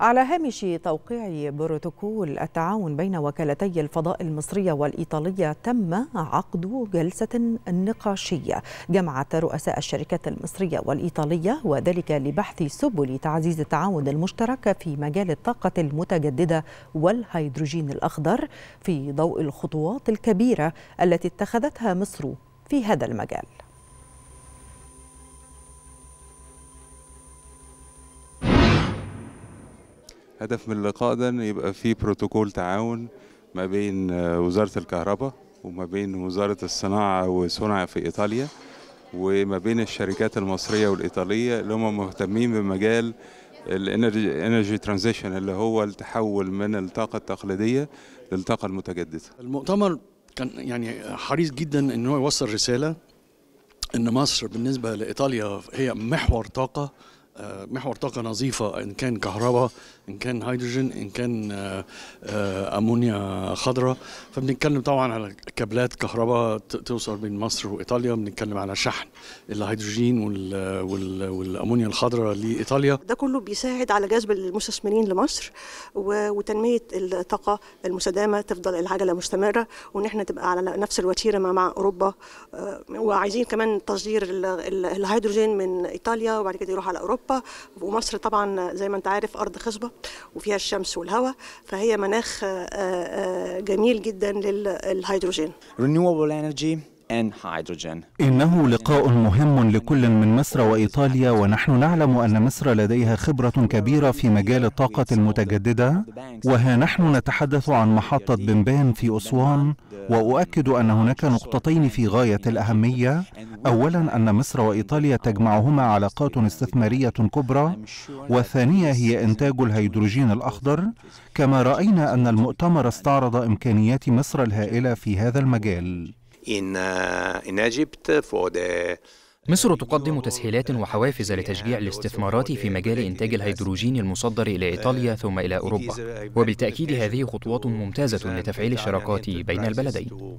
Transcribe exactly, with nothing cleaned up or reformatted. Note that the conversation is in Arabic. على هامش توقيع بروتوكول التعاون بين وكالتي الفضاء المصرية والإيطالية تم عقد جلسة نقاشية جمعت رؤساء الشركات المصرية والإيطالية، وذلك لبحث سبل تعزيز التعاون المشترك في مجال الطاقة المتجددة والهيدروجين الأخضر في ضوء الخطوات الكبيرة التي اتخذتها مصر في هذا المجال. هدف من اللقاء ده ان يبقى في بروتوكول تعاون ما بين وزارة الكهرباء وما بين وزارة الصناعة وصنع في إيطاليا وما بين الشركات المصرية والإيطالية اللي هم مهتمين بمجال الانرجي ترانزيشن اللي هو التحول من الطاقة التقليدية للطاقة المتجددة. المؤتمر كان يعني حريص جدا ان هو يوصل رسالة ان مصر بالنسبة لإيطاليا هي محور طاقة محور طاقة نظيفة، إن كان كهرباء إن كان هيدروجين إن كان أمونيا خضراء. فبنتكلم طبعا على كابلات كهرباء توصل بين مصر وإيطاليا، بنتكلم على شحن الهيدروجين والأمونيا الخضراء لإيطاليا. ده كله بيساعد على جذب المستثمرين لمصر وتنمية الطاقة المستدامة، تفضل العجلة مستمرة وإن احنا تبقى على نفس الوتيرة مع أوروبا. وعايزين كمان تصدير الهيدروجين من إيطاليا وبعد كده يروح على أوروبا، ومصر طبعا زي ما انت عارف أرض خصبة وفيها الشمس والهواء، فهي مناخ جميل جدا للهيدروجين. Renewable energy and hydrogen. إنه لقاء مهم لكل من مصر وإيطاليا، ونحن نعلم أن مصر لديها خبرة كبيرة في مجال الطاقة المتجددة، وها نحن نتحدث عن محطة بنبان في أسوان. وأؤكد أن هناك نقطتين في غاية الأهمية، أولا أن مصر وإيطاليا تجمعهما علاقات استثمارية كبرى، والثانية هي إنتاج الهيدروجين الأخضر، كما رأينا أن المؤتمر استعرض إمكانيات مصر الهائلة في هذا المجال. مصر تقدم تسهيلات وحوافز لتشجيع الاستثمارات في مجال إنتاج الهيدروجين المصدر إلى إيطاليا ثم إلى أوروبا، وبالتأكيد هذه خطوات ممتازة لتفعيل الشراكات بين البلدين.